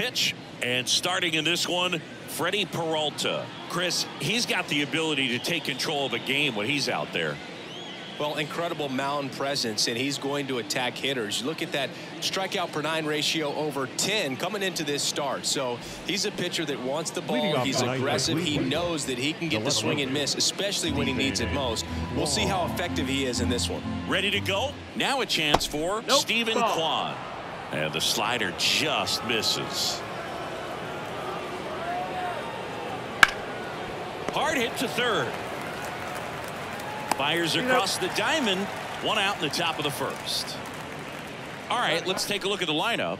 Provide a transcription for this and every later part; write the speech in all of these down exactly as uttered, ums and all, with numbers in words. pitch. And starting in this one, Freddie Peralta. Chris, he's got the ability to take control of a game when he's out there. Well, incredible mound presence, and he's going to attack hitters. You look at that strikeout per nine ratio over ten coming into this start. So he's a pitcher that wants the ball. He's aggressive. He knows that he can get the swing and miss, especially when he needs it most. We'll see how effective he is in this one. Ready to go? Now a chance for nope. Stephen Kwan. And the slider just misses. Hard hit to third. Fires across the diamond, one out in the top of the first. All right, let's take a look at the lineup.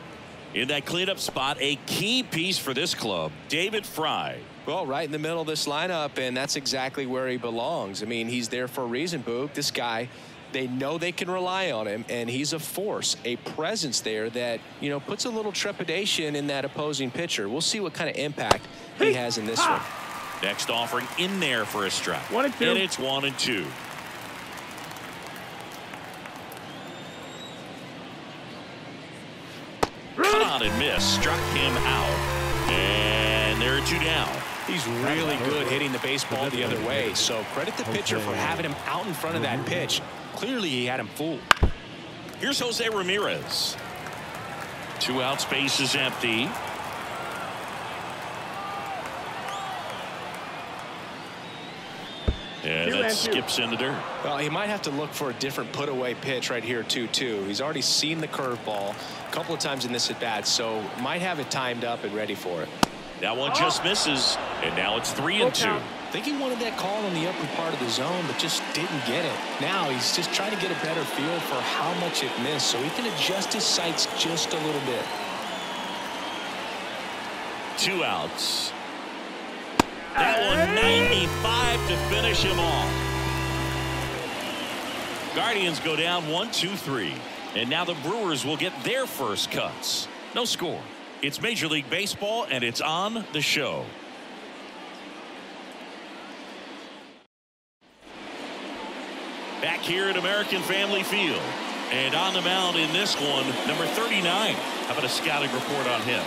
In that cleanup spot, a key piece for this club, David Fry. Well, right in the middle of this lineup, and that's exactly where he belongs. I mean, he's there for a reason, Boog. This guy, they know they can rely on him, and he's a force, a presence there that, you know, puts a little trepidation in that opposing pitcher. We'll see what kind of impact he has in this one. Next offering in there for a strike. One and two. And it's one and two. Caught and missed, struck him out, and there are two down. He's really good hitting the baseball the other way, so credit the pitcher for having him out in front of that pitch. Clearly he had him fooled. Here's Jose Ramirez. Two out, space is empty. Yeah, that skips into dirt. Well, he might have to look for a different put-away pitch right here, two two. He's already seen the curveball a couple of times in this at-bat, so might have it timed up and ready for it. That one oh. just misses, and now it's three and two. I think he wanted that call in the upper part of the zone, but just didn't get it. Now he's just trying to get a better feel for how much it missed, so he can adjust his sights just a little bit. Two outs. That one ninety-five to finish him off. Guardians go down one, two, three. And now the Brewers will get their first cuts. No score. It's Major League Baseball, and it's on the show. Back here at American Family Field. And on the mound in this one, number thirty-nine. How about a scouting report on him?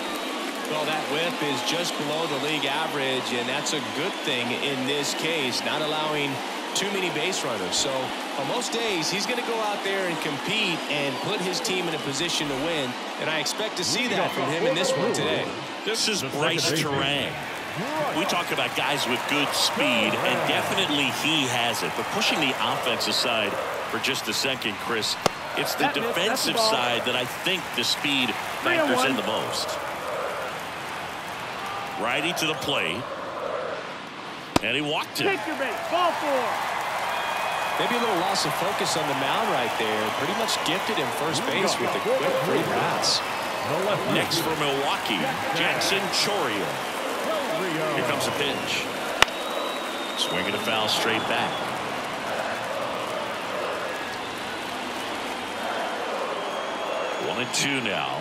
Well, that whip is just below the league average, and that's a good thing in this case, not allowing too many base runners. So on most days he's going to go out there and compete and put his team in a position to win, and I expect to see that from him in this one today. This is Bryce Turang. We talk about guys with good speed, and definitely he has it. But pushing the offense aside for just a second, Chris, it's the defensive side that I think the speed factors in the most. Righty to the plate, and he walked him. Take your base, ball four. Maybe a little loss of focus on the mound right there. Pretty much gifted him first base with a quick three rounds. Next for Milwaukee, Jackson Chourio. Here comes a pitch. Swinging a foul straight back. One and two now.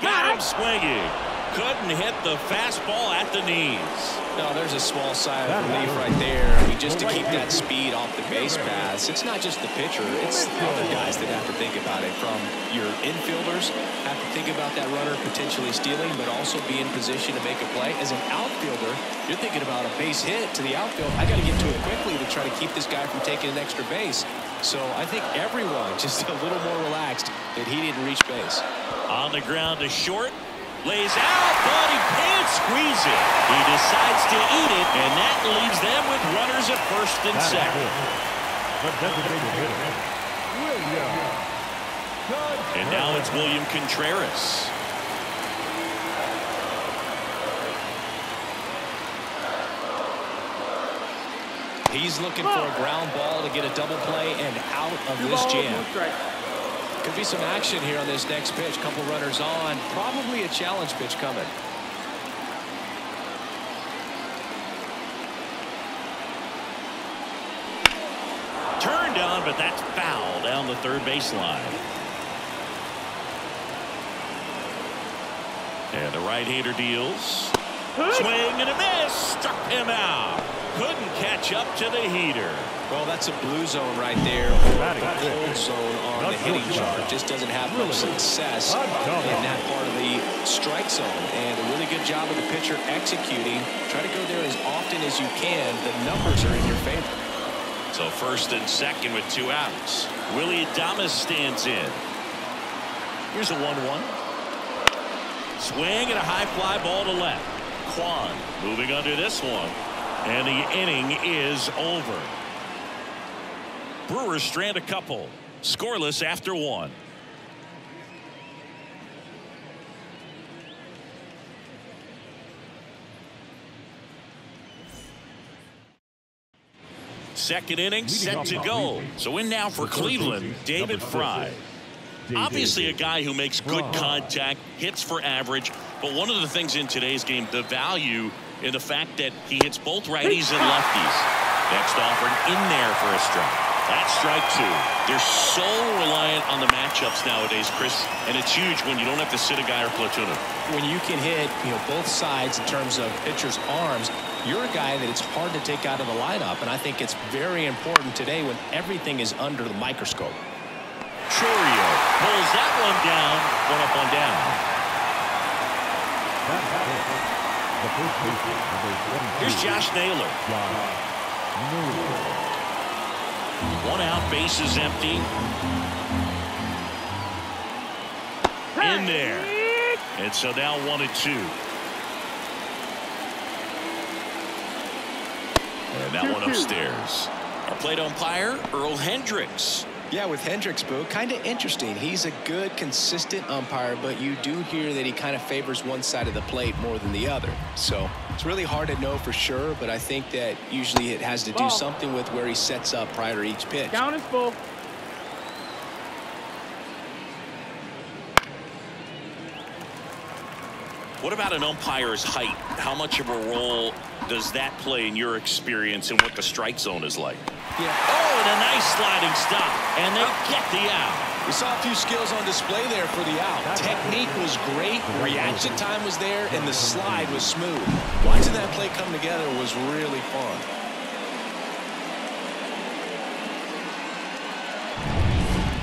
Got him swinging. Couldn't hit the fastball at the knees. No, there's a small sigh of relief right there. I mean, just to keep that speed off the base paths. It's not just the pitcher, it's the other guys that have to think about it. From your infielders, have to think about that runner potentially stealing, but also be in position to make a play. As an outfielder, you're thinking about a base hit to the outfield. I got to get to it quickly to try to keep this guy from taking an extra base. So I think everyone just a little more relaxed that he didn't reach base. On the ground to short. Lays out, but he can't squeeze it. He decides to eat it, and that leaves them with runners at first and second. And now it's William Contreras. He's looking for a ground ball to get a double play and out of this jam. Could be some action here on this next pitch. Couple runners on. Probably a challenge pitch coming. Turned on, but that's foul down the third baseline. And the right-hander deals. Swing and a miss. Struck him out. Couldn't catch up to the heater. Well, that's a blue zone right there. The gold zone on Not the hitting good. chart just doesn't have really? much success in that part of the strike zone. And a really good job of the pitcher executing. Try to go there as often as you can. The numbers are in your favor. So first and second with two outs. Willy Adames stands in. Here's a one one. Swing and a high fly ball to left. Kwan moving under this one. And the inning is over. Brewers strand a couple. Scoreless after one. Second inning set to go. So in now for Cleveland, David Fry. Obviously a guy who makes good contact, hits for average, but one of the things in today's game, the value in the fact that he hits both righties and lefties. Next offered in there for a strike. That's strike two. They're so reliant on the matchups nowadays, Chris, and it's huge when you don't have to sit a guy or platoon him. When you can hit, you know, both sides in terms of pitchers' arms, you're a guy that it's hard to take out of the lineup, and I think it's very important today when everything is under the microscope. Chourio pulls that one down, one up, one down. Here's Josh Naylor. One out, base is empty. In there. And so now one and two. And that one upstairs. Our plate umpire, Earl Hendricks. Yeah, with Hendricks, Boo, kind of interesting. He's a good, consistent umpire, but you do hear that he kind of favors one side of the plate more than the other. So it's really hard to know for sure, but I think that usually it has to do something with where he sets up prior to each pitch. Down is full. What about an umpire's height? How much of a role does that play in your experience and what the strike zone is like? Yeah. Oh, and a nice sliding stop, and they get the out. We saw a few skills on display there for the out. Technique was great, reaction time was there, and the slide was smooth. Watching that play come together was really fun.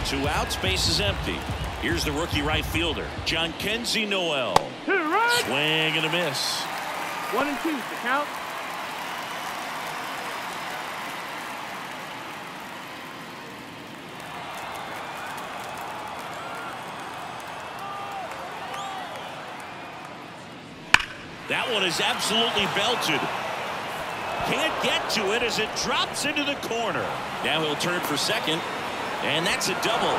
Two outs, base is empty. Here's the rookie right fielder, John Kenzie Noel. Right. Swing and a miss. One and two, the count. That one is absolutely belted. Can't get to it as it drops into the corner. Now he'll turn for second, and that's a double.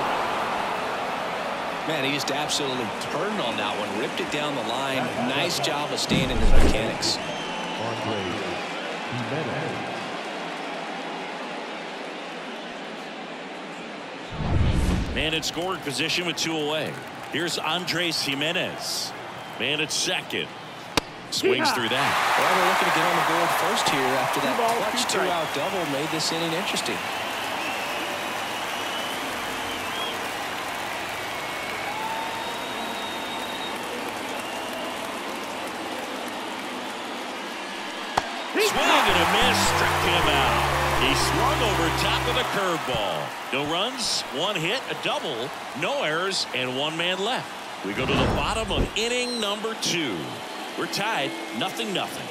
Man, he just absolutely turned on that one, ripped it down the line. Nice job of staying in his mechanics. Man in scoring position with two away. Here's Andrés Giménez. Man at second. Swings through that. Well, we're looking to get on the board first here after that clutch two-out double made this inning interesting. Swing and a miss. Struck him out. He swung over top of the curveball. No runs, one hit, a double, no errors, and one man left. We go to the bottom of inning number two. We're tied, nothing, nothing.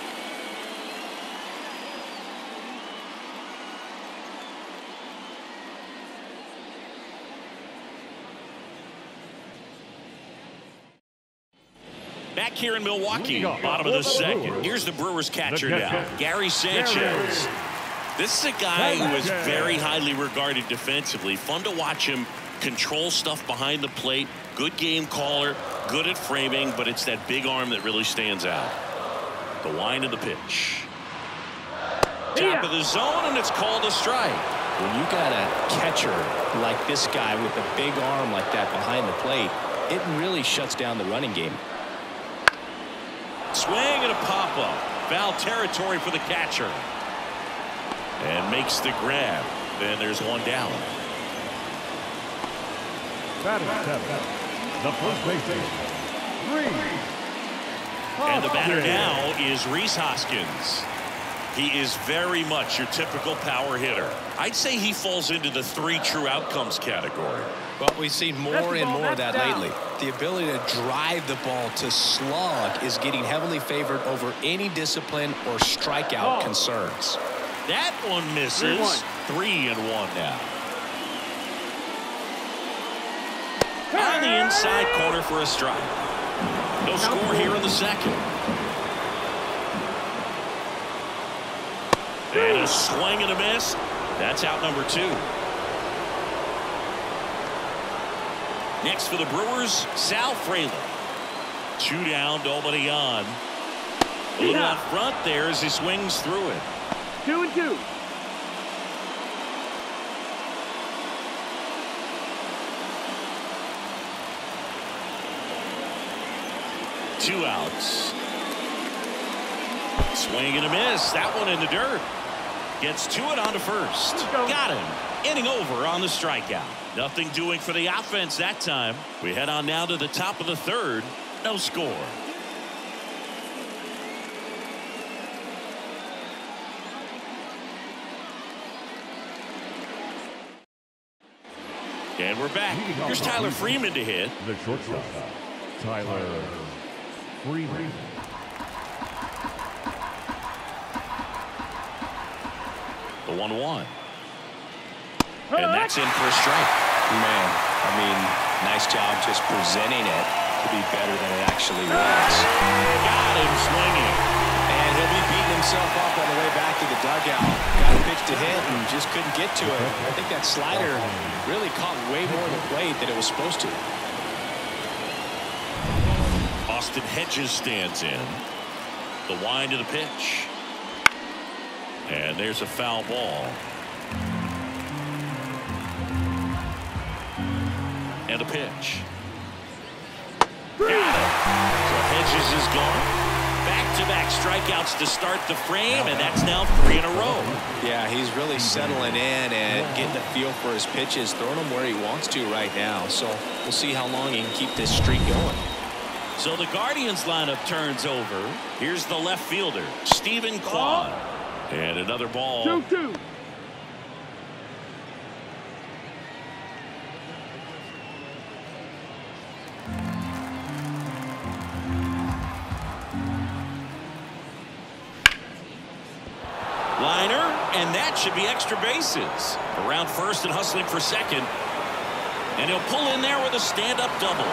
Back here in Milwaukee, bottom of the second. Here's the Brewers catcher now, Gary Sanchez. This is a guy who is very highly regarded defensively. Fun to watch him control stuff behind the plate. Good game caller, good at framing, but it's that big arm that really stands out. The line of the pitch. Top of the zone, and it's called a strike. When you got a catcher like this guy with a big arm like that behind the plate, it really shuts down the running game. Swing and a pop-up. Foul territory for the catcher. And makes the grab. Then there's one down. Batting seven. The first baseman. Three. And the batter now is Rhys Hoskins. He is very much your typical power hitter. I'd say he falls into the three true outcomes category. Well, we've seen more and more of that lately. The ability to drive the ball to slog is getting heavily favored over any discipline or strikeout concerns. That one misses. Three and one now. On the inside corner for a strike. No score here in the second. And a swing and a miss. That's out number two. Next for the Brewers, Sal Frelick. Two down, nobody on. A little out front there as he swings through it. Two and two. Two outs. Swing and a miss. That one in the dirt. Gets to it on to first. Got him. Inning over on the strikeout. Nothing doing for the offense that time. We head on now to the top of the third. No score. And we're back. Here's Tyler Freeman to hit. The shortstop, Tyler Freeman. The one one. And that's in for a strike. Man, I mean, nice job just presenting it to be better than it actually was. Got him swinging. And he'll be beating himself up on the way back to the dugout. Got a pitch to hit and just couldn't get to it. I think that slider really caught way more of the plate than it was supposed to. Austin Hedges stands in. The wind of the pitch. And there's a foul ball. And a pitch. Got it. So Hedges is gone. Back-to-back strikeouts to start the frame, and that's now three in a row. Yeah, he's really settling in and getting a feel for his pitches, throwing them where he wants to right now. So we'll see how long he can keep this streak going. So the Guardians lineup turns over. Here's the left fielder, Stephen Kwan. And another ball. Two, two. Liner, and that should be extra bases. Around first and hustling for second. And he'll pull in there with a stand-up double.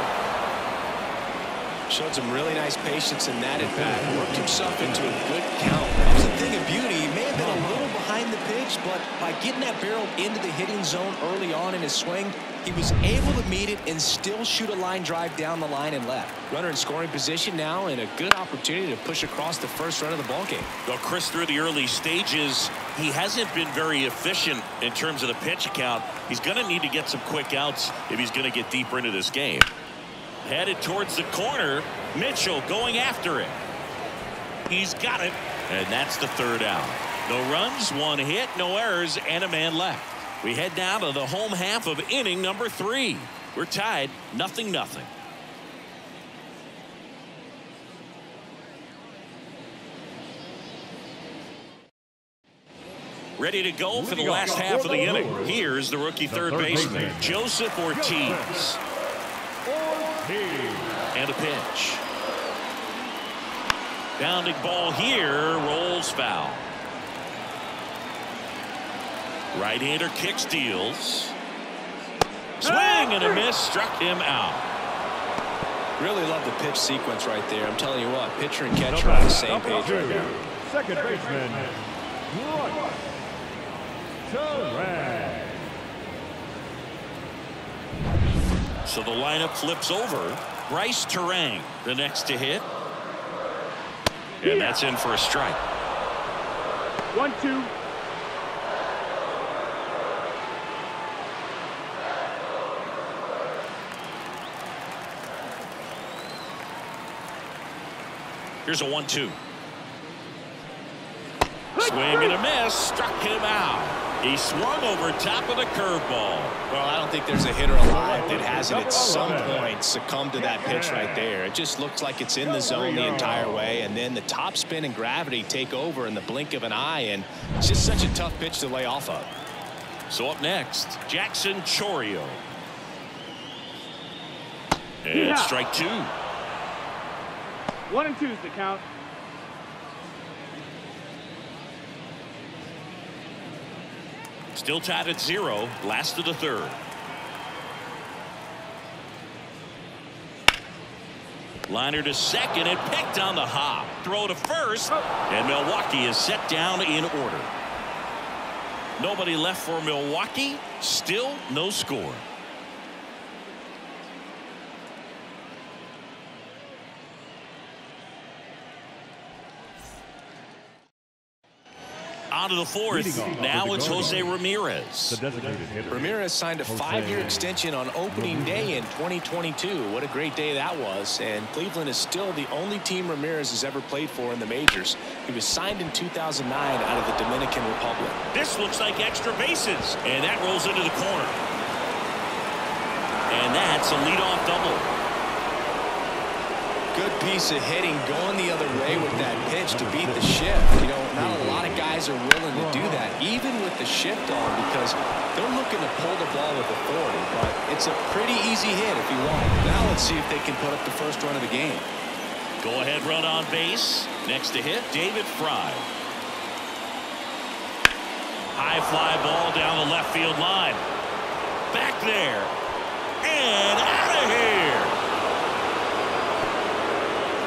Showed some really nice patience in that at bat. Worked himself into a good count. That was a thing of beauty. He may have been a little behind the pitch, but by getting that barrel into the hitting zone early on in his swing, he was able to meet it and still shoot a line drive down the line and left. Runner in scoring position now, and a good opportunity to push across the first run of the ballgame. Well, Chris, through the early stages, he hasn't been very efficient in terms of the pitch count. He's going to need to get some quick outs if he's going to get deeper into this game. Headed towards the corner, Mitchell going after it. He's got it, and that's the third out. No runs, one hit, no errors, and a man left. We head now to the home half of inning number three. We're tied, nothing, nothing. Ready to go for the last half of the inning. Here's the rookie third baseman, Joseph Ortiz. And a pitch. Bounding ball here, rolls foul. Right-hander kicks, deals. Swing and a miss, struck him out. Really love the pitch sequence right there. I'm telling you what, pitcher and catcher on the same page right now. Second baseman, Turang. So the lineup flips over. Bryce Turang, the next to hit. And that's in for a strike. One, two. Here's a one two. Swing and a miss. Struck him out. He swung over top of the curveball. Well, I don't think there's a hitter alive that hasn't at some point succumbed to that pitch right there. It just looks like it's in the zone the entire way, and then the top spin and gravity take over in the blink of an eye, and it's just such a tough pitch to lay off of. So up next, Jackson Chourio. And yeah. Strike two. One and two is the count. Still tied at zero, last of the third. Liner to second and picked on the hop. Throw to first, and Milwaukee is set down in order. Nobody left for Milwaukee, still no score. Out of the fourth, now it's Jose Ramirez. Ramirez signed a five-year extension on opening day in twenty twenty-two. What a great day that was. And Cleveland is still the only team Ramirez has ever played for in the majors. He was signed in two thousand nine out of the Dominican Republic. This looks like extra bases. And that rolls into the corner. And that's a leadoff double. Good piece of hitting going the other way with that pitch to beat the shift. You know, not a lot of guys are willing to do that, even with the shift on, because they're looking to pull the ball with authority. But it's a pretty easy hit if you want it. Now let's see if they can put up the first run of the game. Go ahead, run on base. Next to hit, David Fry. High fly ball down the left field line. Back there. And out of here.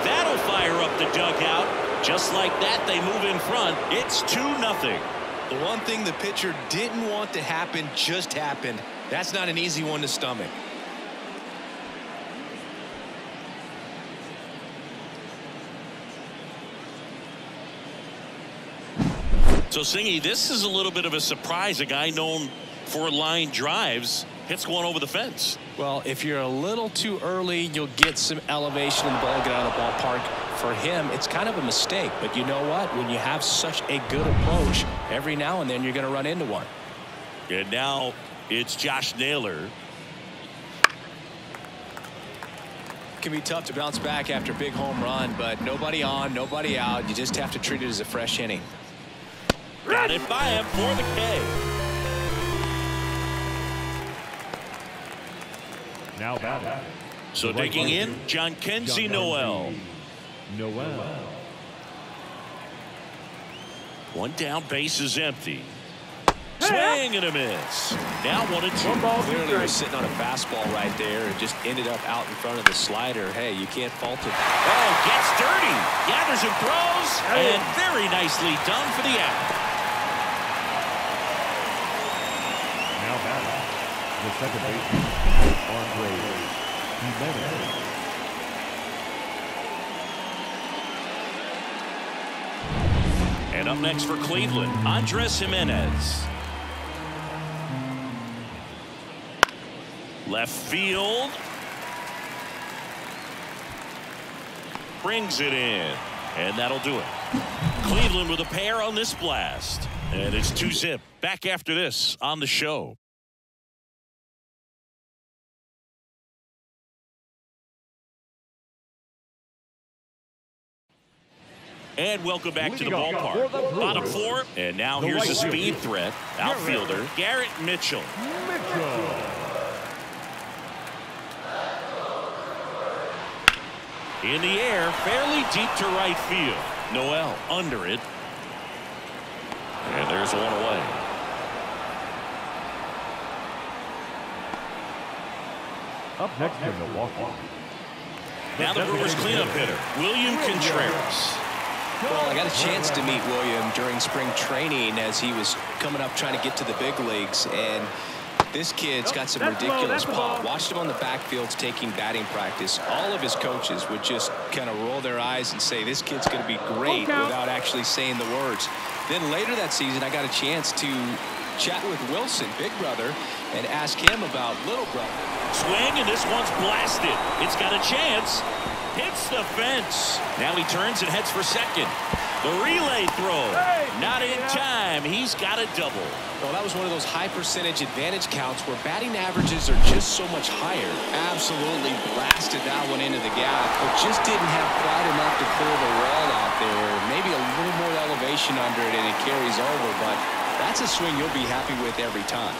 That'll fire up the dugout. Just like that, they move in front. It's two nothing. The one thing the pitcher didn't want to happen just happened. That's not an easy one to stomach. So, Singy, this is a little bit of a surprise. A guy known for line drives hits one over the fence. Well, if you're a little too early, you'll get some elevation and the ball get out of the ballpark. For him, it's kind of a mistake, but you know what? When you have such a good approach, every now and then you're going to run into one. And now it's Josh Naylor. It can be tough to bounce back after a big home run, but nobody on, nobody out. You just have to treat it as a fresh inning. Got it by him for the K. Now batting. So digging in, John Kenzie Noel. Noel. One down, base is empty. Swing and a miss. Now one and two. Clearly was sitting on a fastball right there. It just ended up out in front of the slider. Hey, you can't fault it. Oh, gets dirty. Gathers and throws. And very nicely done for the out. Now batting. The second baseman, Andrés Giménez. And up next for Cleveland, Andrés Giménez. Left field. Brings it in. And that'll do it. Cleveland with a pair on this blast. And it's two zip. Back after this on the show. And welcome back to the ballpark. Bottom four, and now here's a speed threat. Outfielder Garrett Mitchell. Mitchell. In the air, fairly deep to right field. Noel under it. And there's one away. Up next to Milwaukee. Now the Brewers cleanup hitter, William Contreras. Well, I got a chance to meet William during spring training as he was coming up trying to get to the big leagues, and this kid's got some ridiculous pop. Watched him on the backfields taking batting practice. All of his coaches would just kind of roll their eyes and say, this kid's going to be great without actually saying the words. Then later that season, I got a chance to chat with Wilson, big brother, and ask him about little brother. Swing, and this one's blasted. It's got a chance. Hits the fence. Now he turns and heads for second. The relay throw, not in time. He's got a double. Well, that was one of those high percentage advantage counts where batting averages are just so much higher. Absolutely blasted that one into the gap, but just didn't have quite enough to clear the wall out there. Maybe a little more elevation under it, and it carries over, but that's a swing you'll be happy with every time.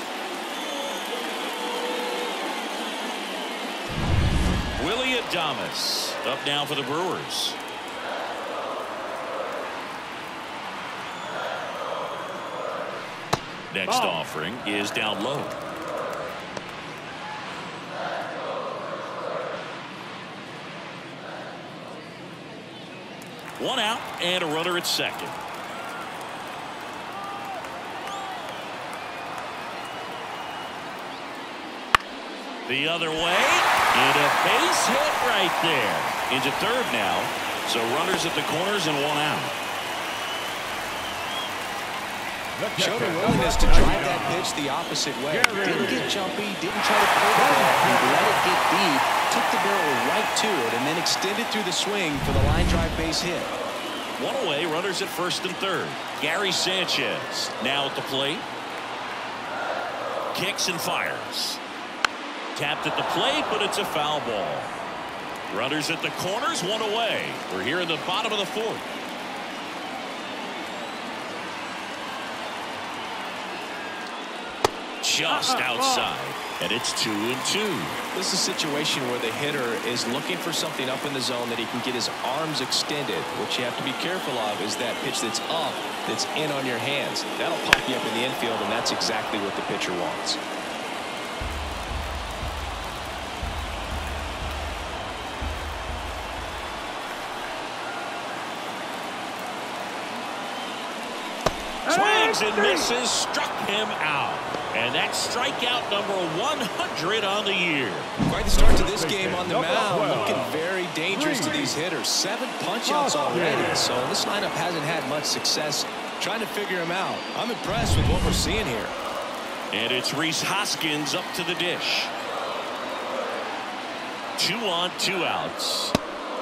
Willy Adames up now for the Brewers. Next oh. offering is down low. One out and a runner at second. The other way, and a base hit right there. Into third now. So runners at the corners and one out. Showed a willingness to drive that pitch the opposite way. Didn't get jumpy, didn't try to pull it off, he let it get deep, took the barrel right to it, and then extended through the swing for the line drive base hit. One away, runners at first and third. Gary Sanchez now at the plate. Kicks and fires. Tapped at the plate, but it's a foul ball. Runners at the corners, one away. We're here in the bottom of the fourth. Just outside, and it's two and two. This is a situation where the hitter is looking for something up in the zone that he can get his arms extended. What you have to be careful of is that pitch that's up, that's in on your hands. That'll pop you up in the infield, and that's exactly what the pitcher wants. Swings and misses, struck him out. And that's strikeout number one hundred on the year. Quite the start to this game on the mound. Looking very dangerous to these hitters. Seven punch-outs already. So this lineup hasn't had much success trying to figure him out. I'm impressed with what we're seeing here. And it's Rhys Hoskins up to the dish. Two on, two outs.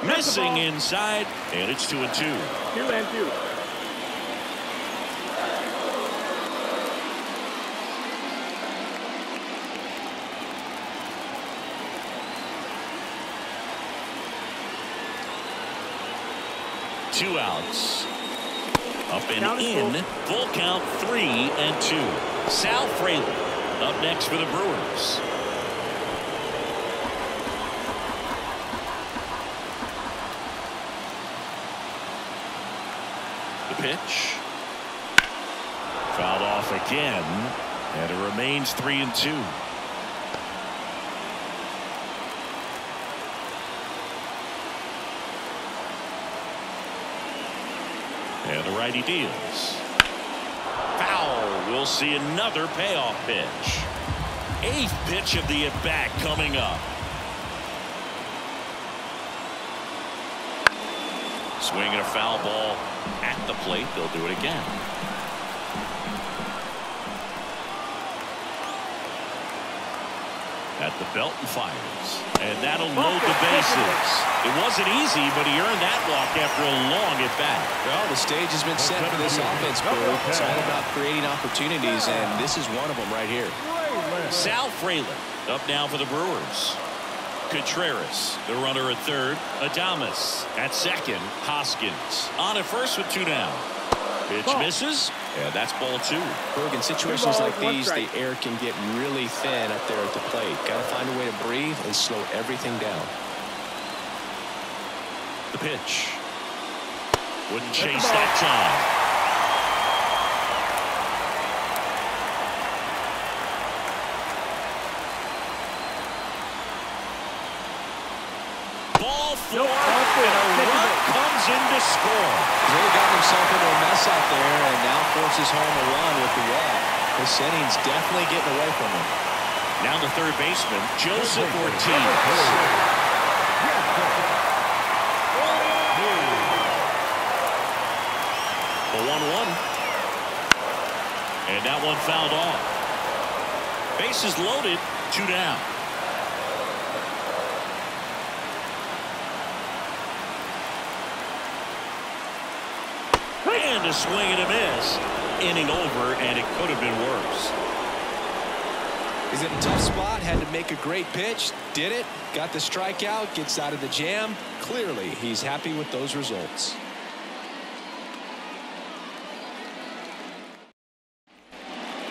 Missing inside, and it's two and two. Two and two. Two outs. Up and in. Full count three and two. Sal Frelick up next for the Brewers. The pitch. Fouled off again. And it remains three and two. And the righty deals. Foul. We'll see another payoff pitch. Eighth pitch of the at-bat coming up. Swing and a foul ball at the plate. They'll do it again. At the belt and fires, and that'll load the bases. It wasn't easy, but he earned that walk after a long at bat. Well, the stage has been set for this offense, Boo. It's all about creating opportunities, and this is one of them right here. Sal Frelick up now for the Brewers. Contreras, the runner at third. Adames at second. Hoskins on at first with two down. Pitch misses. Yeah, that's ball two. Berg, in situations like these, the air can get really thin up there at the plate. Got to find a way to breathe and slow everything down. The pitch. Wouldn't chase that time. Ball four, and a run comes in to score. He's really got himself into a mess out there, and now forces home a run with the wall. This inning's definitely getting away from him. Now the third baseman, Joseph Ortiz. The one one. And that one fouled off. Bases loaded, two down. grand swing and a miss. Inning over, and it could have been worse. He's in a tough spot, had to make a great pitch, did it, got the strikeout, gets out of the jam. Clearly, he's happy with those results.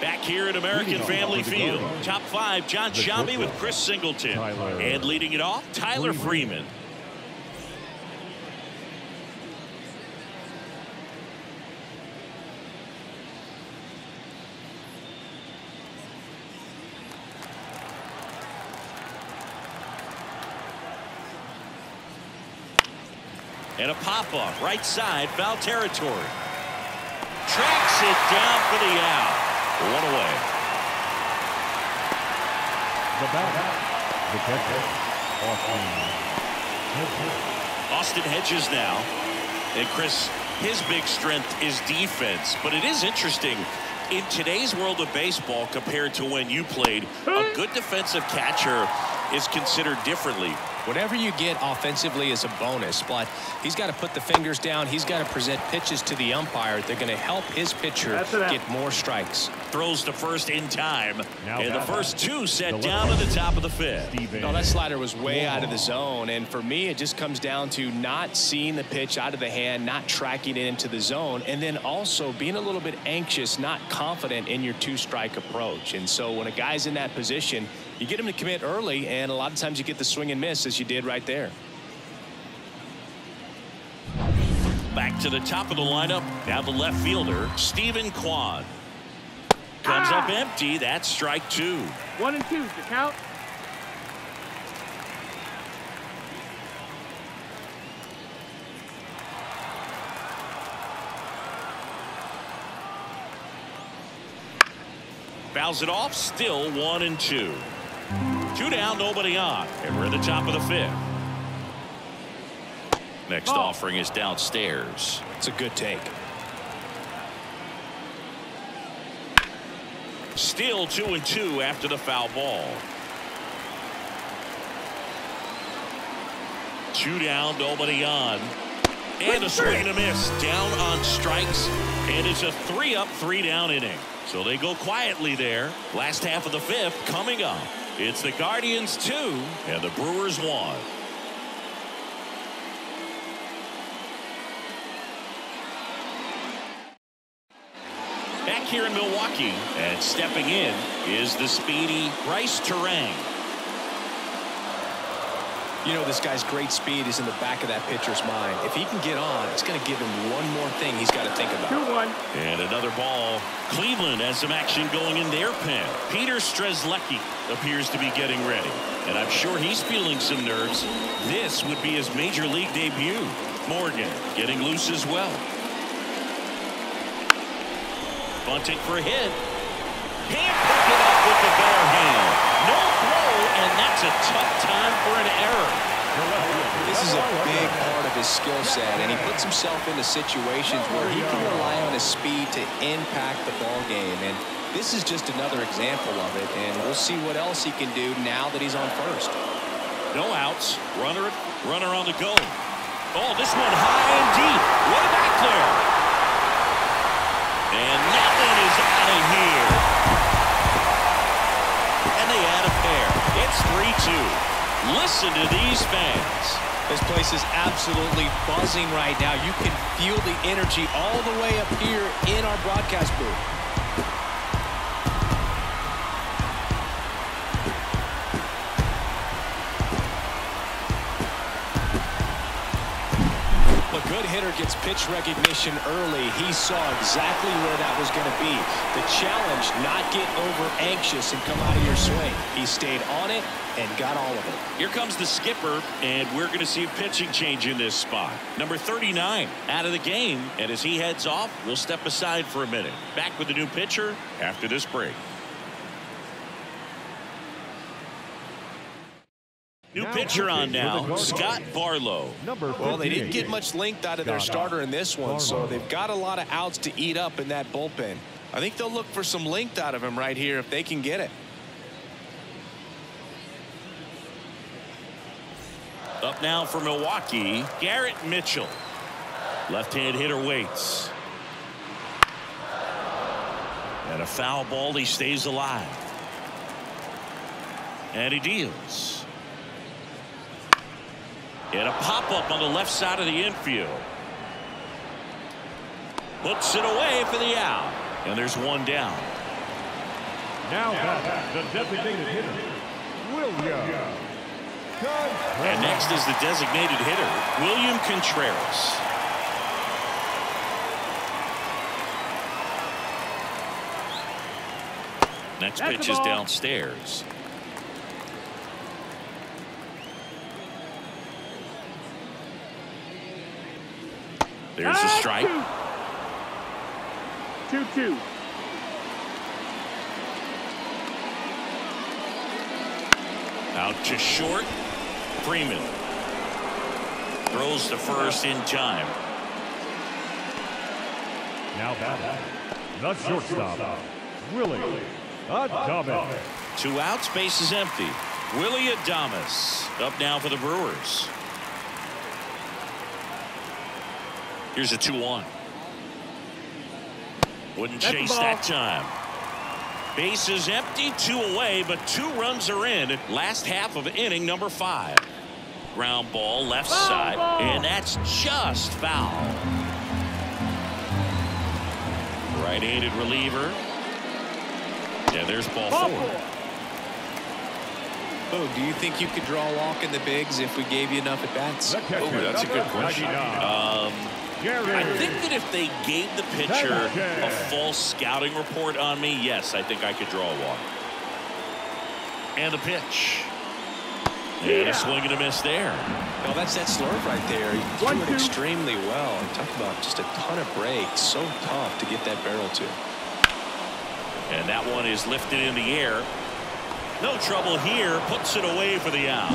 Back here at American Family Field, top five, John Shabby with Chris Singleton. Tyler. And leading it off, Tyler Freeman. And a pop-up, right side, foul territory. Tracks it down for the out. One away. The batter, the catcher, Austin Hedges. Austin Hedges now. And Chris, his big strength is defense. But it is interesting, in today's world of baseball compared to when you played, a good defensive catcher is considered differently. Whatever you get offensively is a bonus, but he's got to put the fingers down. He's got to present pitches to the umpire. They're going to help his pitcher get more strikes. Throws to first in time, now and the first two set down at the top of the fifth. No, that slider was way out of the zone, and for me, it just comes down to not seeing the pitch out of the hand, not tracking it into the zone, and then also being a little bit anxious, not confident in your two-strike approach. And so when a guy's in that position, you get him to commit early, and a lot of times you get the swing and miss as you did right there. Back to the top of the lineup. Now the left fielder, Stephen Kwan. Comes ah. up empty. That's strike two. One and two, the count. Fouls it off, still one and two. Two down, nobody on, and we're at the top of the fifth. Next oh. offering is downstairs. It's a good take. Still two and two after the foul ball. Two down, nobody on. And a swing and a miss. Down on strikes. And it's a three up, three down inning. So they go quietly there. Last half of the fifth coming up. It's the Guardians two and the Brewers one. Back here in Milwaukee, and stepping in is the speedy Bryce Turang. You know, this guy's great speed is in the back of that pitcher's mind. If he can get on, it's going to give him one more thing he's got to think about. two one. And another ball. Cleveland has some action going in their pen. Peter Strzelecki appears to be getting ready, and I'm sure he's feeling some nerves. This would be his major league debut. Morgan getting loose as well. Bunting for a hit. Can't pick it up with the better hand. No throw, and that's a tough time for an error. This is a big part of his skill set, and he puts himself into situations where he can rely on his speed to impact the ball game. And this is just another example of it, and we'll see what else he can do now that he's on first. No outs. Runner, runner on the goal. Oh, this one high and deep. Way back there. And that one is out of here. And they add a pair. It's three two. Listen to these fans. This place is absolutely buzzing right now. You can feel the energy all the way up here in our broadcast booth. The good hitter gets pitch recognition early. He saw exactly where that was going to be. The challenge, not get over anxious and come out of your swing. He stayed on it and got all of it. Here comes the skipper, and we're going to see a pitching change in this spot. Number thirty-nine out of the game, and as he heads off, we'll step aside for a minute. Back with the new pitcher after this break. New pitcher on now, Scott Barlow. Well, they didn't get much length out of their starter in this one, so they've got a lot of outs to eat up in that bullpen. I think they'll look for some length out of him right here if they can get it. Up now for Milwaukee, Garrett Mitchell. Left-hand hitter waits. And a foul ball. He stays alive. And he deals. And a pop up on the left side of the infield. Puts it away for the out. And there's one down. Now the designated hitter, William. And next is the designated hitter, William Contreras. Next pitch is downstairs. There's a strike. two two. Out to short. Freeman throws to first in time. Now batting, the shortstop, Willy Adames. Two outs, base is empty. Willy Adames up now for the Brewers. Here's a two one. Wouldn't chase that time. Base is empty, two away, but two runs are in at last half of inning number five. Ground ball left foul side, ball. And that's just foul. Right-handed reliever. Yeah, there's ball, ball four. Oh, do you think you could draw a walk in the bigs if we gave you enough at bats? That oh, that's a good question. Um, I think that if they gave the pitcher a false scouting report on me, yes, I think I could draw a walk. And the pitch. And yeah, a swing and a miss there. Well, that's that slurve right there. He threw it extremely well. And talk about just a ton of breaks. So tough to get that barrel to. And that one is lifted in the air. No trouble here. Puts it away for the out.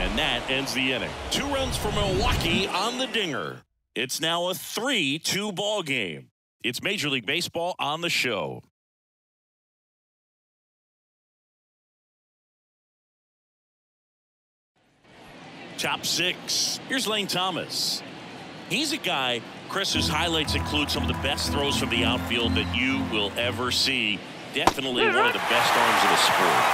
And that ends the inning. Two runs for Milwaukee on the dinger. It's now a three two ball game. It's Major League Baseball on the show. Top six. Here's Lane Thomas. He's a guy, Chris, whose highlights include some of the best throws from the outfield that you will ever see. Definitely one of the best arms of the sport.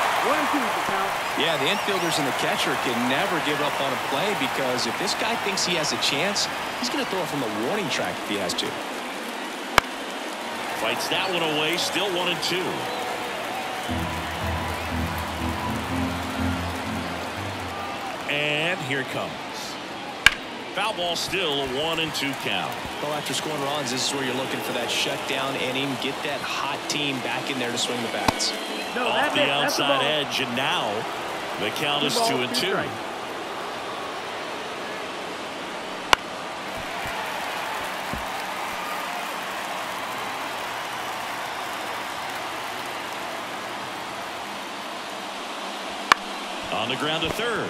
Yeah, the infielders and the catcher can never give up on a play, because if this guy thinks he has a chance, he's going to throw it from the warning track if he has to. Fights that one away, still one and two. And here it comes. Foul ball, still a one and two count. Well, after scoring runs, this is where you're looking for that shutdown inning. Get that hot team back in there to swing the bats. No, off the outside edge, and now the count is two and two. On the ground to third.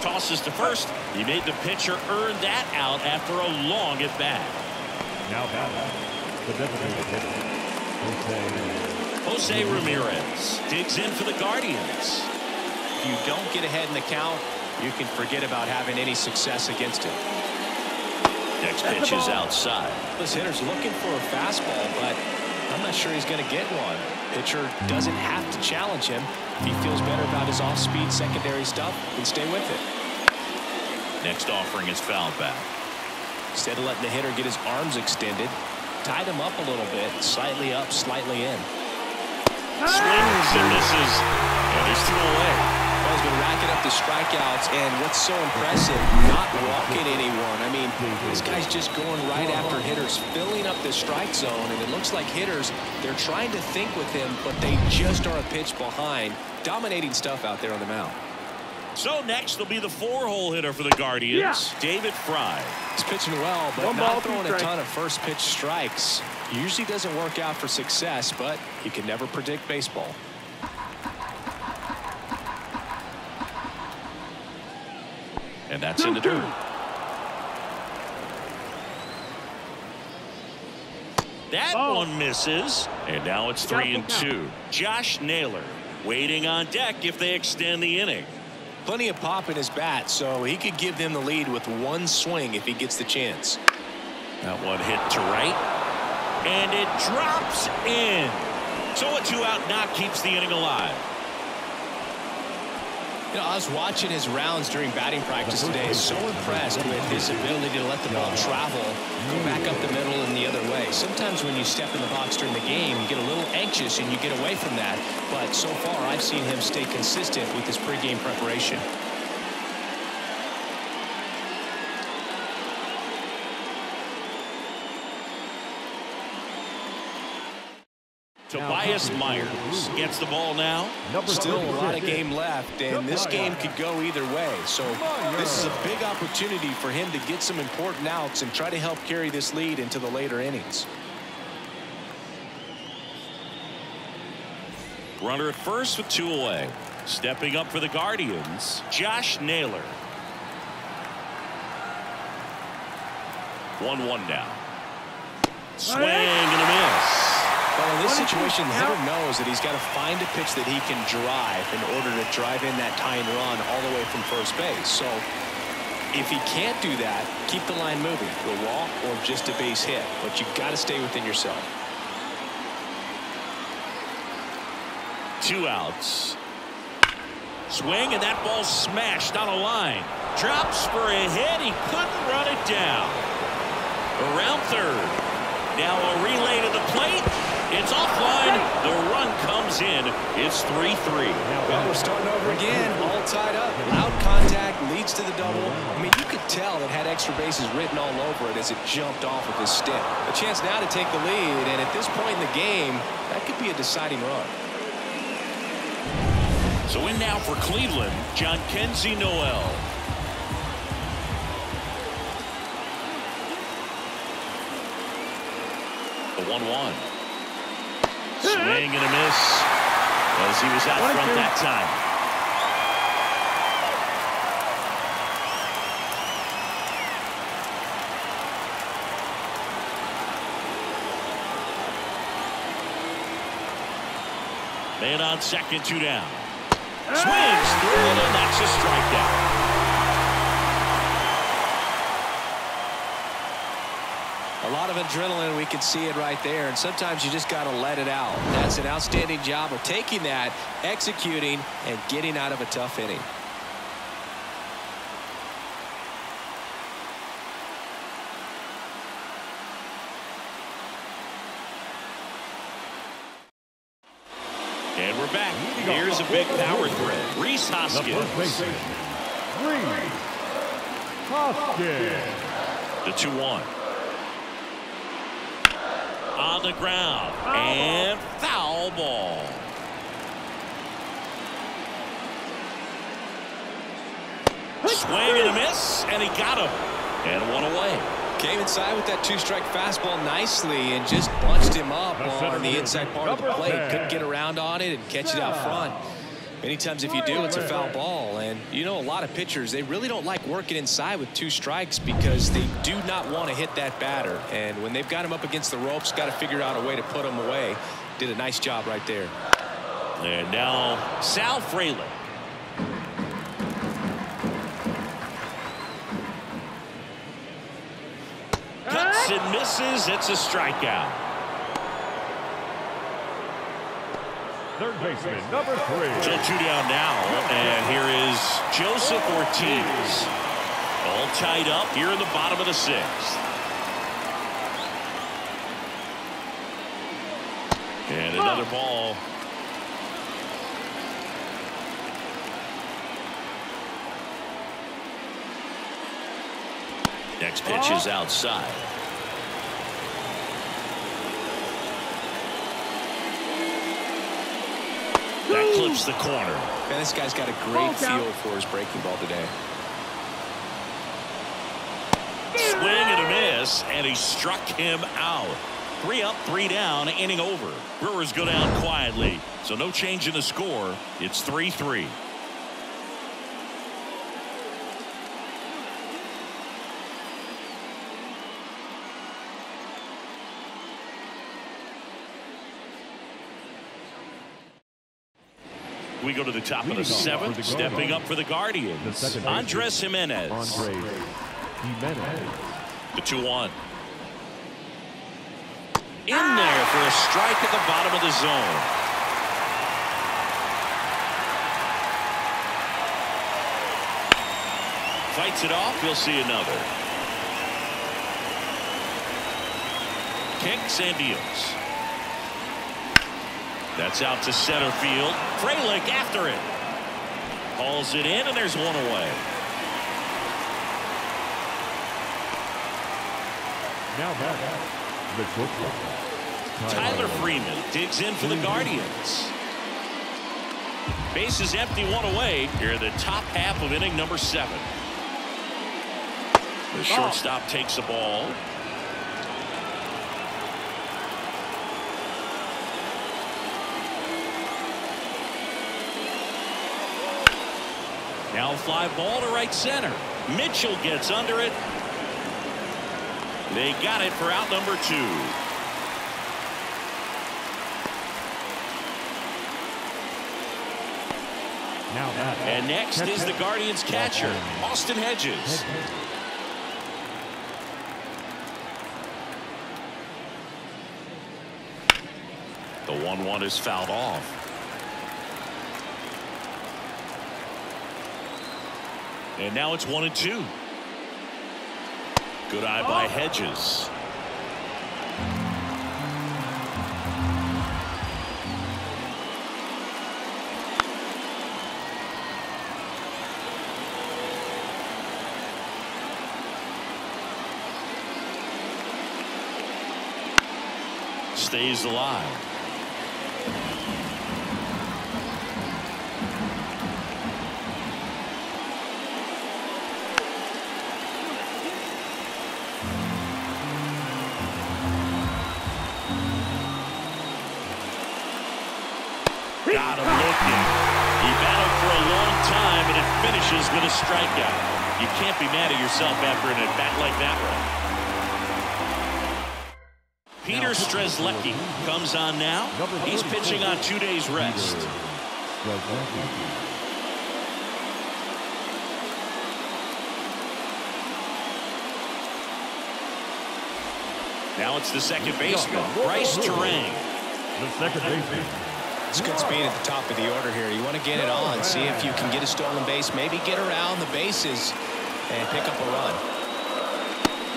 Tosses to first. He made the pitcher earn that out after a long at bat. Now bat. Jose Ramirez digs in for the Guardians. If you don't get ahead in the count, you can forget about having any success against him. Next pitch is outside. This hitter's looking for a fastball, but I'm not sure he's going to get one. Pitcher doesn't have to challenge him. He feels better about his off-speed secondary stuff and stay with it. Next offering is foul back. Instead of letting the hitter get his arms extended, tied him up a little bit, slightly up, slightly in. Swings and misses, and he's two away. Well, he's been racking up the strikeouts, and what's so impressive, not walking anyone. I mean, this guy's just going right after hitters, filling up the strike zone, and it looks like hitters, they're trying to think with him, but they just are a pitch behind. Dominating stuff out there on the mound. So next will be the four-hole hitter for the Guardians, yeah, David Fry. He's pitching well, but One not ball, throwing a ton of first-pitch strikes. Usually doesn't work out for success, but you can never predict baseball. And that's in the dirt. That oh. one misses, and now it's three and two. Josh Naylor waiting on deck if they extend the inning. Plenty of pop in his bat, so he could give them the lead with one swing if he gets the chance. That one hit to right. and it drops in. So a two-out knock keeps the inning alive. You know, I was watching his rounds during batting practice today. So impressed with his ability to let the ball travel, go back up the middle and the other way. Sometimes when you step in the box during the game, you get a little anxious and you get away from that. But so far, I've seen him stay consistent with his pregame preparation. Tobias Myers gets the ball now. Still a lot of game left, and this game could go either way. So this is a big opportunity for him to get some important outs and try to help carry this lead into the later innings. Runner at first with two away. Stepping up for the Guardians, Josh Naylor. one one down. Swing and a miss. Well, in this situation, the hitter knows that he's got to find a pitch that he can drive in order to drive in that tying run all the way from first base. So if he can't do that, keep the line moving to a walk or just a base hit. But you've got to stay within yourself. Two outs. Swing, and that ball smashed on a line. Drops for a hit. He couldn't run it down. Around third. Now a relay to the plate. It's offline. The run comes in. It's three three. Well, we're starting over again. All tied up. Loud contact leads to the double. I mean, you could tell it had extra bases written all over it as it jumped off of his stick. A chance now to take the lead, and at this point in the game, that could be a deciding run. So in now for Cleveland, John Kenzie Noel. The one one. Swing and a miss as he was out front that time. Man on second, two down. Swings through it, and that's a strikeout. A lot of adrenaline, we can see it right there, and sometimes you just got to let it out. That's an outstanding job of taking that, executing, and getting out of a tough inning. And we're back. Here's a big power threat. Rhys Hoskins. The two one. On the ground, and foul ball. Swing and a miss, and he got him. And one away. Came inside with that two-strike fastball nicely and just bunched him up on the inside part of the plate. Couldn't get around on it and catch it out front. Many times if you do, it's a foul ball. And you know, a lot of pitchers, they really don't like working inside with two strikes because they do not want to hit that batter. And when they've got him up against the ropes, got to figure out a way to put him away. Did a nice job right there. And now Sal Frelick. Cuts and misses. It's a strikeout. Third baseman, number three. So two down now, and here is Joseph Ortiz. All tied up here in the bottom of the sixth. And another ball. Next pitch is outside. That clips the corner. Man, this guy's got a great feel for his breaking ball today. Swing and a miss, and he struck him out. Three up, three down, inning over. Brewers go down quietly, so no change in the score. It's three three. We go to the top of the seventh. Stepping up for the Guardians, Andrés Giménez. The two one. in there for a strike at the bottom of the zone. Fights it off. You'll see another. Kicks and deals. That's out to center field. Frelick after it. Hauls it in, and there's one away. Now back out. The football. Tyler Freeman digs in for the Guardians. Base is empty, one away. Here in the top half of inning number seven. The shortstop takes the ball. Now fly ball to right center. Mitchell gets under it. They got it for out number two. Now, now, and next catch, is the Guardians catcher, Austin Hedges. The one one is fouled off. And now it's one and two. Good eye by Hedges. Stays alive. Got him looking. He battled for a long time, and it finishes with a strikeout. You can't be mad at yourself after an at-bat like that one. Peter Strzelecki comes on now. He's pitching on two days' rest. Now it's the second baseman, Bryce Turang. The second baseman. It's good speed at the top of the order here. You want to get it on, see if you can get a stolen base, maybe get around the bases and pick up a run.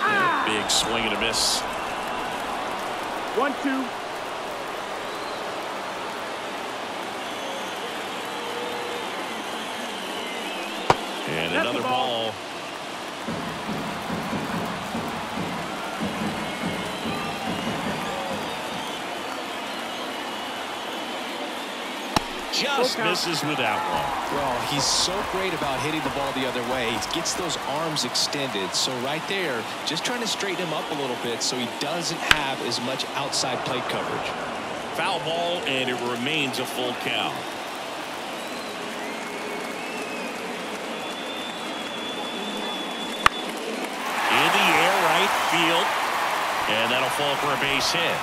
Ah. Big swing and a miss. One, two. And that's another ball. ball. Just misses with that one. Well, he's so great about hitting the ball the other way. He gets those arms extended. So right there, just trying to straighten him up a little bit so he doesn't have as much outside plate coverage. Foul ball, and it remains a full count. In the air, right field. And that'll fall for a base hit.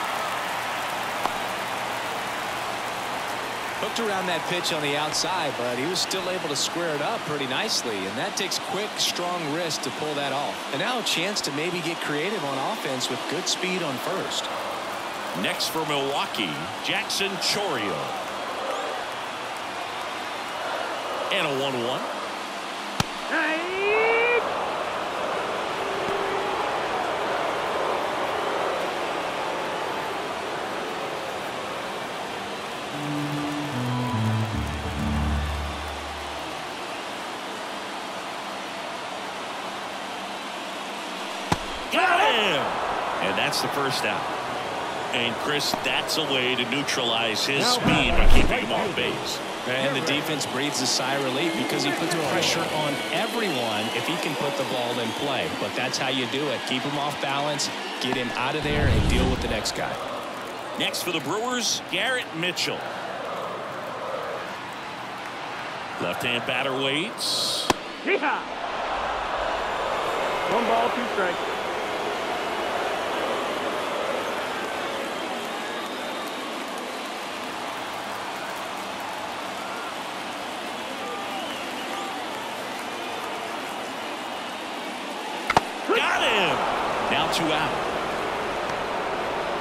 Hooked around that pitch on the outside, but he was still able to square it up pretty nicely, and that takes quick, strong wrist to pull that off. And now a chance to maybe get creative on offense with good speed on first. Next for Milwaukee, Jackson Chourio. And a one one. Hey! That's the first out. And Chris, that's a way to neutralize his speed by keeping him off base. And the defense breathes a sigh of relief because he puts pressure on everyone if he can put the ball in play. But that's how you do it. Keep him off balance, get him out of there, and deal with the next guy. Next for the Brewers, Garrett Mitchell. Left-hand batter waits. Yeehaw! One ball, two strikes. Two out.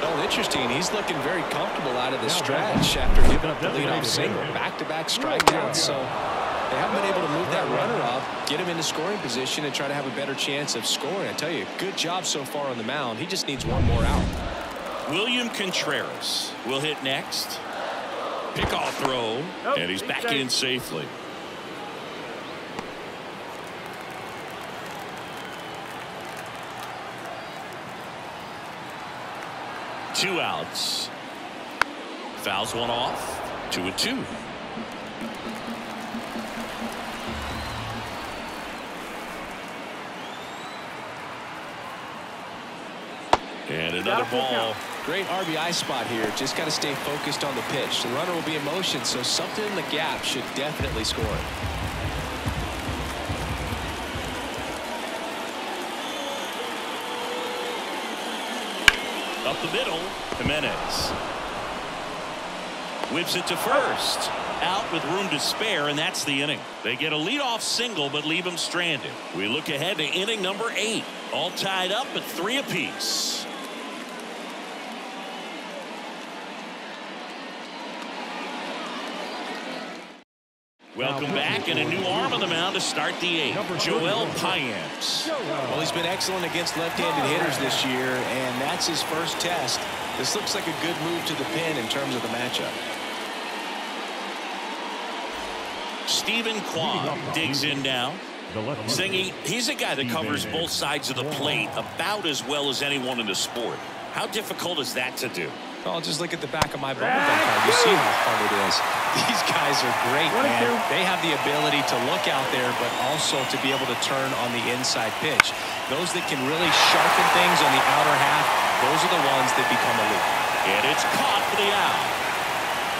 Oh, interesting. He's looking very comfortable out of the stretch after giving up the leadoff single. Back-to-back strikeouts. So they haven't been able to move that runner up, get him into scoring position, and try to have a better chance of scoring. I tell you, good job so far on the mound. He just needs one more out. William Contreras will hit next. Pickoff throw, nope, and he's back in safely. Two outs. Fouls one off. Two and two. And another ball. Great R B I spot here. Just got to stay focused on the pitch. The runner will be in motion, so something in the gap should definitely score it. Up the middle, Giménez whips it to first, out with room to spare, and that's the inning. They get a leadoff single but leave him stranded. We look ahead to inning number eight, all tied up at three apiece. Welcome back, and a new arm on the mound to start the eighth. Joel Piants. Well, he's been excellent against left-handed hitters this year, and that's his first test. This looks like a good move to the pin in terms of the matchup. Stephen Kwan digs in now, singing. He's a guy that covers both sides of the plate about as well as anyone in the sport. How difficult is that to do? I'll just look at the back of my ball. You see how hard it is. These guys are great, man. They have the ability to look out there, but also to be able to turn on the inside pitch. Those that can really sharpen things on the outer half, those are the ones that become elite. And it's caught for the out.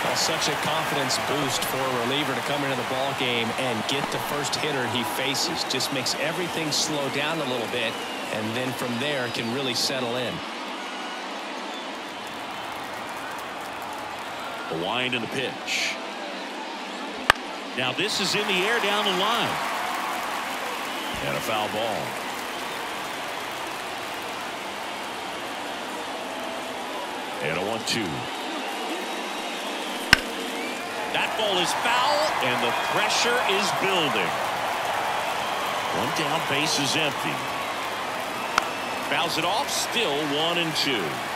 Well, such a confidence boost for a reliever to come into the ball game and get the first hitter he faces. Just makes everything slow down a little bit, and then from there can really settle in. The wind and the pitch. Now this is in the air down the line. And a foul ball. And a one two. That ball is foul, and the pressure is building. One down, base is empty. Fouls it off, still one and two.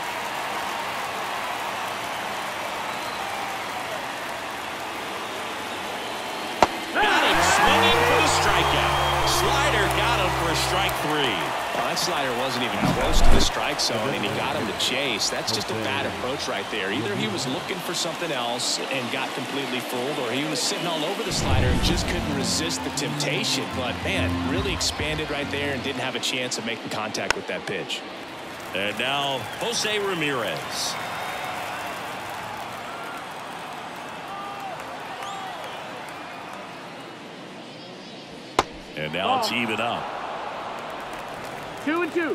Slider got him for a strike three. Well, that slider wasn't even close to the strike zone, and he got him to chase. That's just a bad approach right there. Either he was looking for something else and got completely fooled, or he was sitting all over the slider and just couldn't resist the temptation. But, man, really expanded right there and didn't have a chance of making contact with that pitch. And now Jose Ramirez. And now it's even up. Two and two.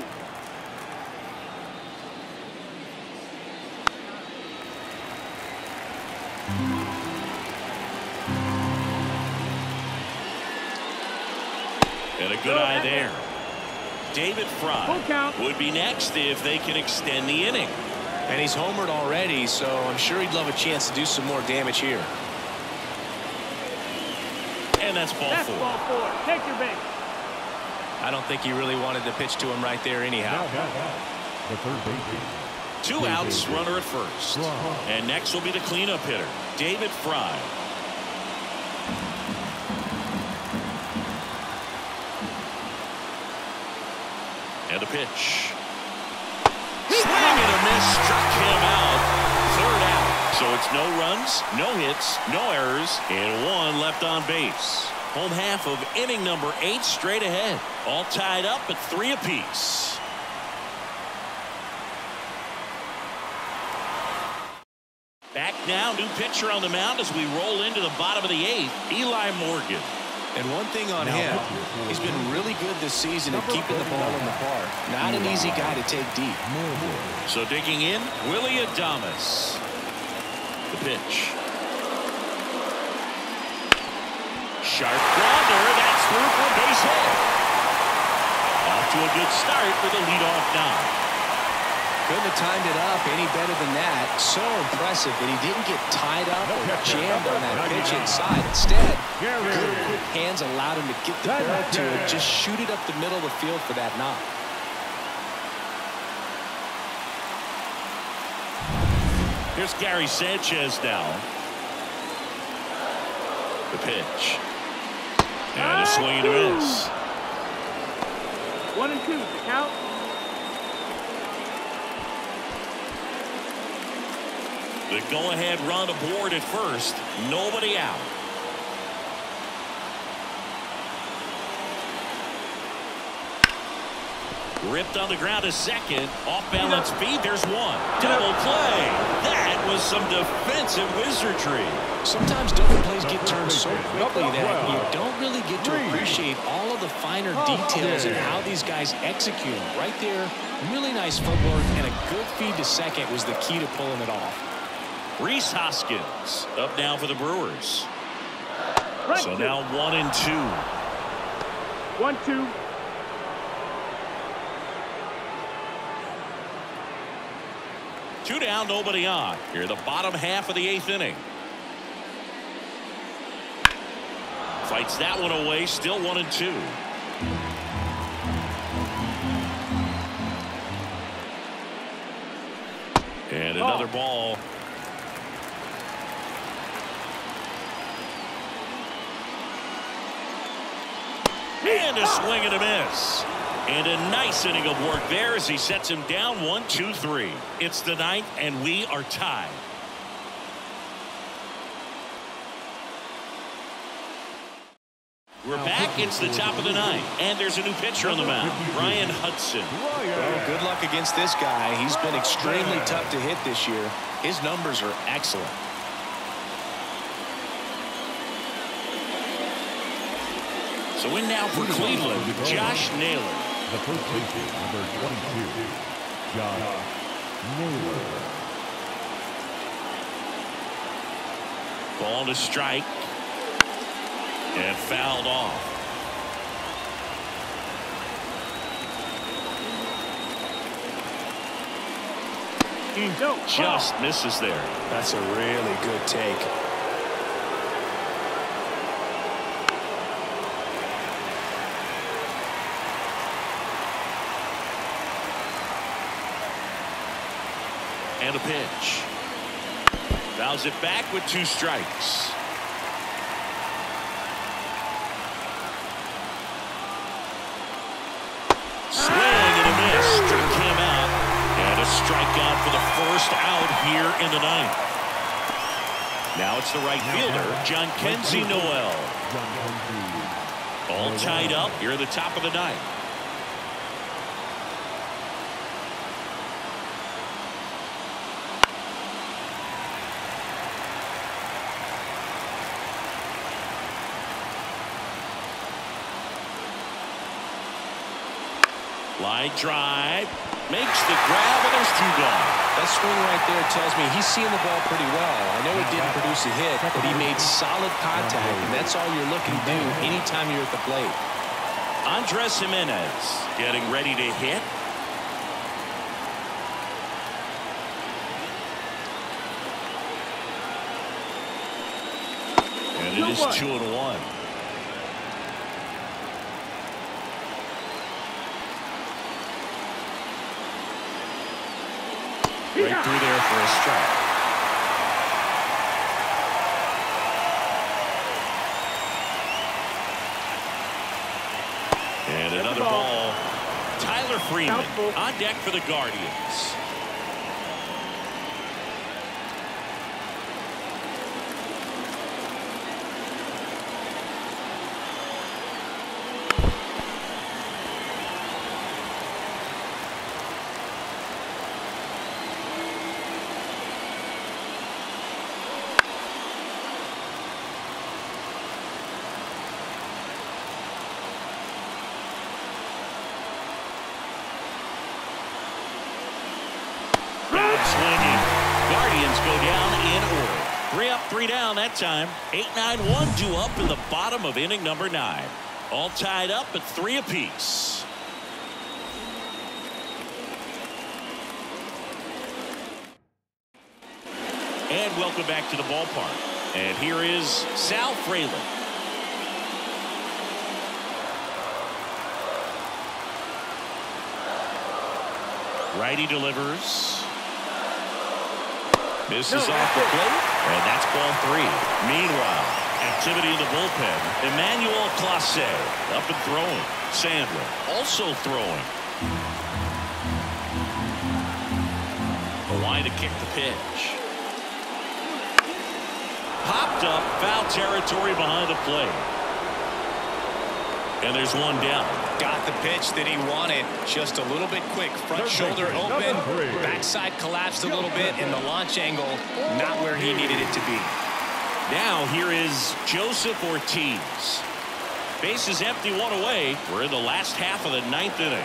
And a good eye there. David Fry would be next if they can extend the inning. And he's homered already, so I'm sure he'd love a chance to do some more damage here. And that's ball that's four. Ball four. Take your base. I don't think he really wanted to pitch to him right there anyhow. No, no, no. The third base. Two outs, runner at first. And next will be the cleanup hitter, David Fry. And a pitch. Swing and a miss. Struck him out. Third out. So it's no runs, no hits, no errors, and one left on base. Home half of inning number eight straight ahead. All tied up at three apiece. Back now, new pitcher on the mound as we roll into the bottom of the eighth, Eli Morgan. And one thing on him, he's been really good this season at keeping the ball in the park. Not an easy guy to take deep. So digging in, Willy Adames. The pitch. Sharp grounder. That's through for a base hit. Off to a good start with a leadoff knock. Couldn't have timed it up any better than that. So impressive that he didn't get tied up or jammed on that pitch inside. Instead, good quick hands allowed him to get the ball to it, just shoot it up the middle of the field for that knock. Here's Gary Sanchez now. The pitch. And a swing and a miss. One and two. Count. The go-ahead run aboard at first. Nobody out. Ripped on the ground to second. Off-balance speed. There's one. Double play. That was some defensive wizardry. Sometimes double plays get turned so quickly that you don't really get to appreciate all of the finer details and how these guys execute. Right there, really nice footwork and a good feed to second was the key to pulling it off. Rhys Hoskins up now for the Brewers. Right so two. Now one and two. One, two. Two down, nobody on. Here, the bottom half of the eighth inning. Fights that one away, still one and two. And another oh. ball. And a swing and a miss. And a nice inning of work there as he sets him down one, two, three. It's the ninth, and we are tied. We're back. It's the top of the ninth, and there's a new pitcher on the mound, Bryan Hudson. Well, good luck against this guy. He's been extremely tough to hit this year. His numbers are excellent. So in now for Cleveland with Josh Naylor. The first baseman, number twenty-two, John Mueller. Ball to strike. And fouled off. He just misses there. That's a really good take. And a pitch. Fouls it back with two strikes. Swing and a miss. Struck him out. And a strikeout for the first out here in the ninth. Now it's the right fielder, John Kenzie Noel. All tied up here at the top of the ninth. Line drive, makes the grab, and there's two gone. That swing right there tells me he's seeing the ball pretty well. I know it didn't produce a hit, but he made solid contact, and that's all you're looking to do anytime you're at the plate. Andrés Giménez getting ready to hit. And it is two and one. Right through there for a strike. And another ball. Tyler Freeman on deck for the Guardians. Down that time. eight nine one due up in the bottom of inning number nine. All tied up at three apiece. And welcome back to the ballpark. And here is Sal Frelick. Righty delivers. Misses no, off the plate. And that's ball three. Meanwhile, activity in the bullpen. Emmanuel Classe up and throwing. Sandler also throwing. Hawaii to kick the pitch. Popped up. Foul territory behind the plate. And there's one down. Got the pitch that he wanted. Just a little bit quick. Front shoulder open. Backside collapsed a little bit. And the launch angle not where he needed it to be. Now here is Joseph Ortiz. Bases empty, one away. We're in the last half of the ninth inning.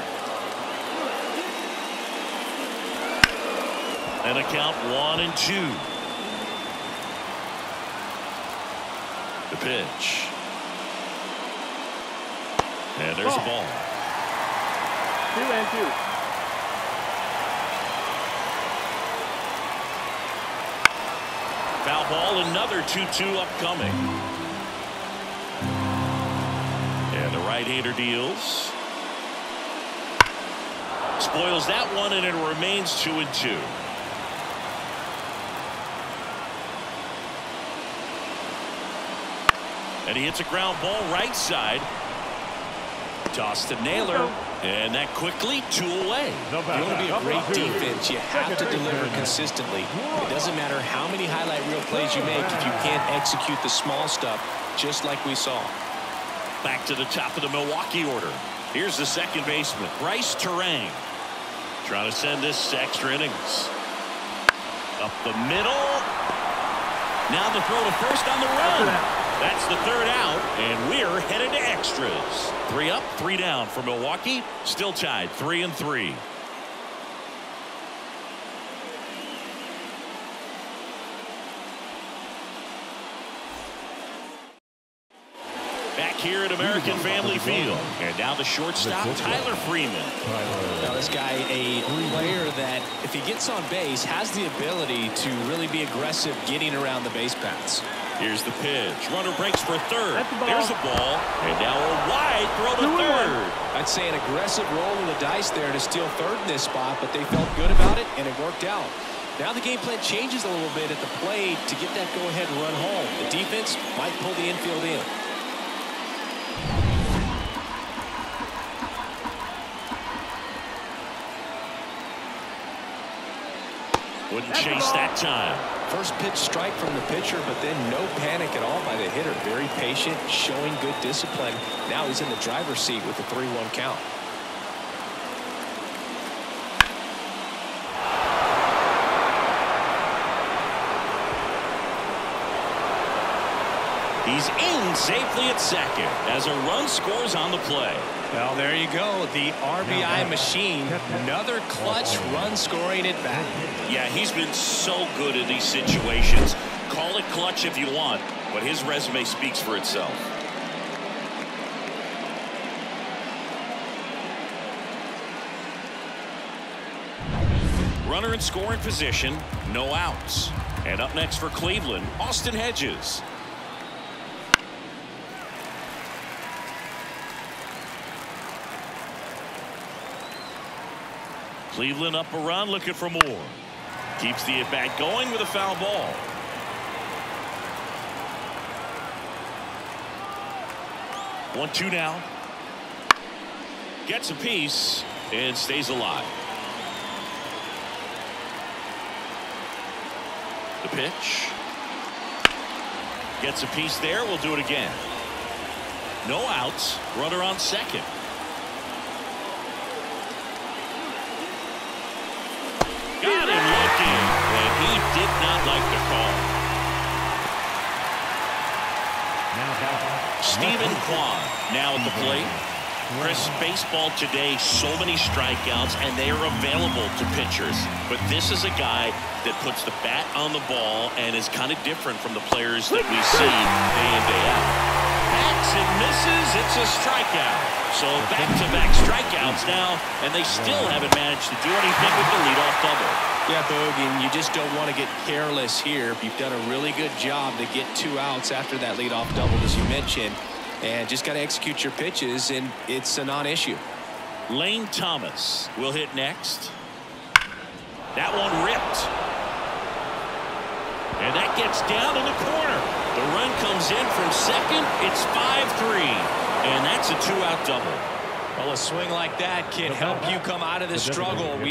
And a count one and two. The pitch. And there's a ball. Two and two. Foul ball, another two two upcoming. And the right-hander deals. Spoils that one, and it remains two and two. And he hits a ground ball right side. Toss to Naylor, and that quickly two away. You want to be a great defense, you have to deliver consistently. It doesn't matter how many highlight reel plays you make if you can't execute the small stuff, just like we saw. Back to the top of the Milwaukee order. Here's the second baseman, Bryce Turang, trying to send this to extra innings. Up the middle. Now the throw to first on the run. That's the third out, and we're headed to extras. Three up, three down for Milwaukee. Still tied, three and three. Back here at American Family Field, and now the shortstop, Tyler Freeman. Now this guy, a player that, if he gets on base, has the ability to really be aggressive getting around the base paths. Here's the pitch. Runner breaks for third. The There's a ball. And now a wide throw to third. I'd say an aggressive roll of the dice there to steal third in this spot, but they felt good about it, and it worked out. Now the game plan changes a little bit at the plate to get that go-ahead run home. The defense might pull the infield in. Wouldn't chase that time. First pitch strike from the pitcher, but then no panic at all by the hitter. Very patient, showing good discipline. Now he's in the driver's seat with a three one count. He's in safely at second as a run scores on the play. Well, there you go. The R B I machine. Another clutch run scoring at bat. Yeah, he's been so good in these situations. Call it clutch if you want, but his resume speaks for itself. Runner in scoring position, no outs. And up next for Cleveland, Austin Hedges. Cleveland up a run, looking for more. Keeps the at-bat going with a foul ball. one two now. Gets a piece and stays alive. The pitch. Gets a piece there. We'll do it again. No outs. Runner on second. Got him looking, and he did not like the call. Stephen Kwan now at the plate. Chris, baseball today, so many strikeouts, and they are available to pitchers. But this is a guy that puts the bat on the ball and is kind of different from the players that we see day in, day out. Hacks and misses. It's a strikeout. So back-to-back strikeouts now, and they still haven't managed to do anything with the leadoff double. Yeah, Bogan, you just don't want to get careless here. You've done a really good job to get two outs after that leadoff double, as you mentioned, and just got to execute your pitches, and it's a non-issue. Lane Thomas will hit next. That one ripped. And that gets down in the corner. The run comes in from second. It's five three. And that's a two-out double. Well, a swing like that can help you come out of this struggle.